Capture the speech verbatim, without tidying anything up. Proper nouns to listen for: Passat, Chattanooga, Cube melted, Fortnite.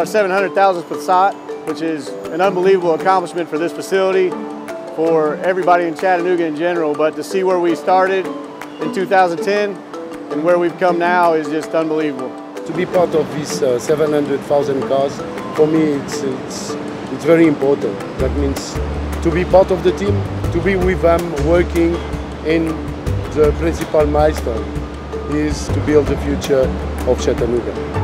our seven hundred thousandth Passat, which is an unbelievable accomplishment for this facility, for everybody in Chattanooga in general. But to see where we started in two thousand ten and where we've come now is just unbelievable. To be part of these uh, seven hundred thousand cars, for me, it's, it's, it's very important. That means to be part of the team, to be with them working in the principal milestone is to build the future of Chattanooga.